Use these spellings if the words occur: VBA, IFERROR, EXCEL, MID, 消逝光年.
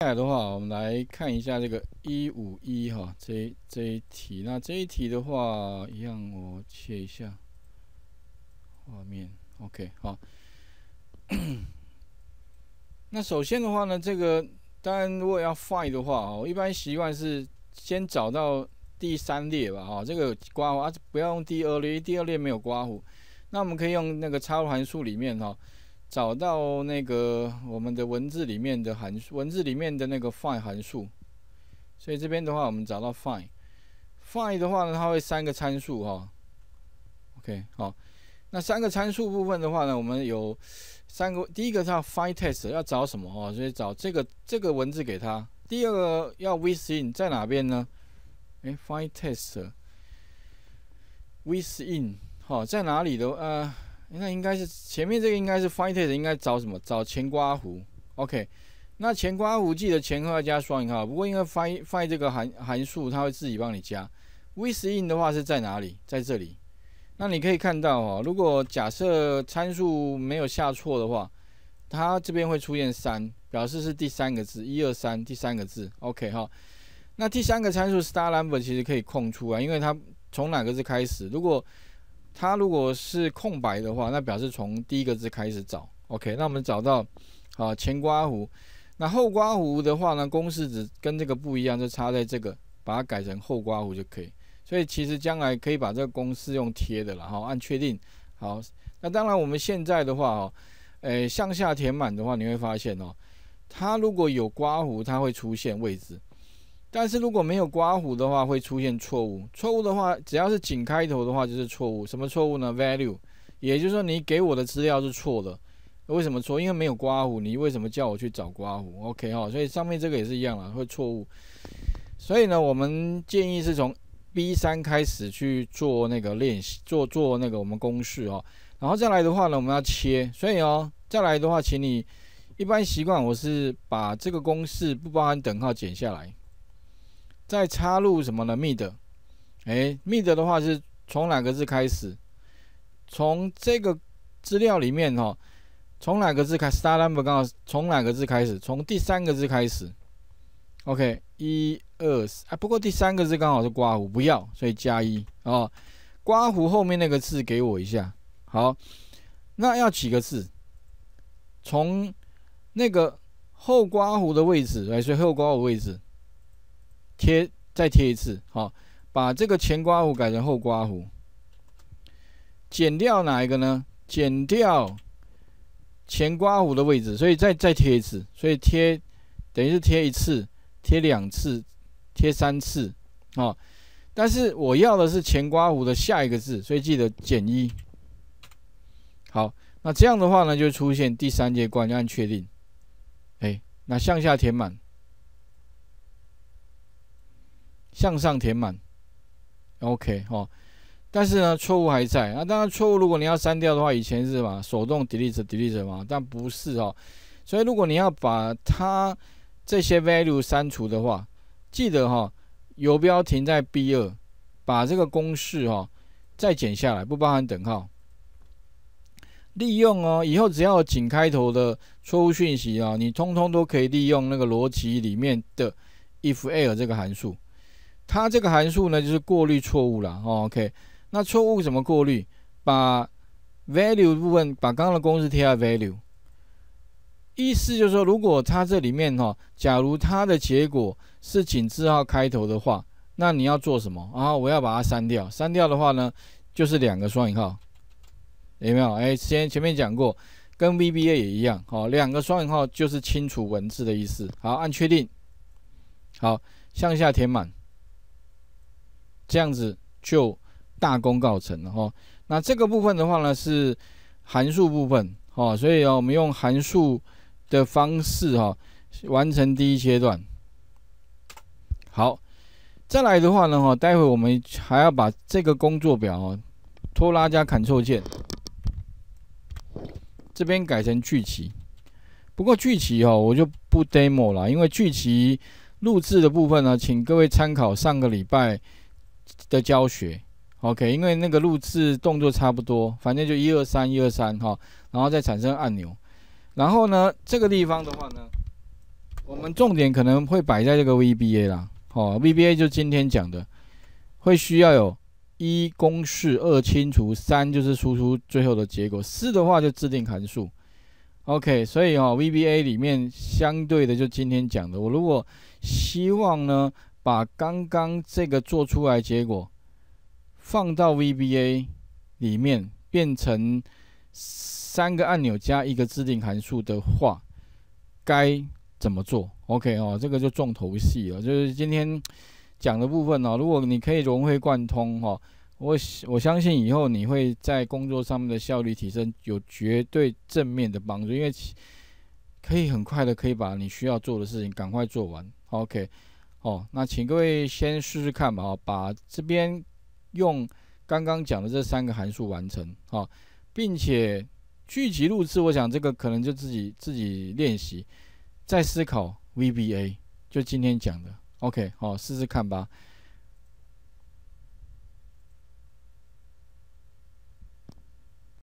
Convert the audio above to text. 接下来的话，我们来看一下这个151哈，这一题。那这一题的话，一样我切一下画面 ，OK 好那首先的话呢，这个当然如果要 find 的话，我一般习惯是先找到第三列吧，哈，这个刮胡啊，不要用第二列，第二列没有刮胡。那我们可以用那个插入函数里面哈。找到那个我们的文字里面的函数，文字里面的那个 find 函数，所以这边的话，我们找到 find 的话呢，它会三个参数哈、哦。OK， 好，那三个参数部分的话呢，我们有三个，第一个叫 find text， 要找什么哦？所以找这个文字给它。第二个要 within 在哪边呢？find text within 好、哦，在哪里的那应该是前面这个应该是 find text 应该找什么？找前刮弧 ，OK。那前刮弧记得前后要加双引号，不过因为 find 这个函数它会自己帮你加。within 的话是在哪里？在这里。那你可以看到哦，如果假设参数没有下错的话，它这边会出现3，表示是第三个字，123第三个字 ，OK 哈。那第三个参数 star number 其实可以空出来，因为它从哪个字开始？如果是空白的话，那表示从第一个字开始找。OK， 那我们找到啊前刮弧，那后刮弧的话呢，公式只跟这个不一样，就差在这个，把它改成后刮弧就可以。所以其实将来可以把这个公式用贴的了哈，按确定。好，那当然我们现在的话哦，向下填满的话，你会发现哦，它如果有刮弧，它会出现位置。但是如果没有刮弧的话，会出现错误。错误的话，只要是井开头的话就是错误。什么错误呢 ？value， 也就是说你给我的资料是错的。为什么错？因为没有刮弧。你为什么叫我去找刮弧 ？OK 哈、哦，所以上面这个也是一样啦，会错误。所以呢，我们建议是从 B3 开始去做那个练习，做那个我们公式哦。然后再来的话呢，我们要切。所以哦，再来的话，请你一般习惯我是把这个公式不包含等号剪下来。再插入什么呢 ？mid， mid 的话是从哪个字开始？从这个资料里面哈，从哪个字开始 ？star number 刚好从哪个字开始？从第三个字开始。OK， 123啊，不过第三个字刚好是刮弧，不要，所以加1啊。刮弧后面那个字给我一下。好，那要几个字？从那个后刮弧的位置，所以后刮弧位置。再贴一次，好，把这个前刮弧改成后刮弧，减掉哪一个呢？减掉前刮弧的位置，所以再贴一次，所以贴等于是贴一次、贴两次、贴三次，好，但是我要的是前刮弧的下一个字，所以记得减1。好，那这样的话呢，就出现第三阶段，按确定，那向下填满。向上填满 ，OK 哦，但是呢，错误还在。那当然，错误如果你要删掉的话，以前是嘛手动 delete 嘛，但不是哦。所以如果你要把它这些 value 删除的话，记得哈、哦，游标停在 B2， 把这个公式哈、哦、再剪下来，不包含等号。利用哦，以后只要有井开头的错误讯息啊、哦，你通通都可以利用那个逻辑里面的 IFERROR 这个函数。它这个函数呢，就是过滤错误啦、哦、OK， 那错误怎么过滤？把 value 部分，把刚刚的公式贴在 value。意思就是说，如果它这里面哈、哦，假如它的结果是井字号开头的话，那你要做什么啊？我要把它删掉。删掉的话呢，就是两个双引号，有没有？前面讲过，跟 VBA 也一样，好、哦，两个双引号就是清除文字的意思。好，按确定，好，向下填满。这样子就大功告成了哈。那这个部分的话呢，是函数部分哈，所以啊，我们用函数的方式哈，完成第一阶段。好，再来的话呢哈，待会我们还要把这个工作表哦，拖拉加 Ctrl 键，这边改成巨棋。不过巨棋哦，我就不 demo 了，因为巨棋录制的部分呢，请各位参考上个礼拜。的教学 ，OK， 因为那个录制动作差不多，反正就123哈，然后再产生按钮，然后呢，这个地方的话呢，我们重点可能会摆在这个 VBA 啦，哦 ，VBA 就今天讲的，会需要有一公式，二清除，三就是输出最后的结果，四的话就制定函数。OK， 所以哦 ，VBA 里面相对的就今天讲的，我如果希望呢，把刚刚这个做出来结果放到 VBA 里面，变成三个按钮加一个制定函数的话，该怎么做 ？OK 哦，这个就重头戏了，就是今天讲的部分哦。如果你可以融会贯通哦，我相信以后你会在工作上面的效率提升有绝对正面的帮助，因为可以很快的可以把你需要做的事情赶快做完。OK 哦，那请各位先试试看吧，哦，把这边用刚刚讲的这三个函数完成哦，并且聚集录制，我想这个可能就自己练习。再思考 VBA， 就今天讲的 ，OK， 好，试试看吧。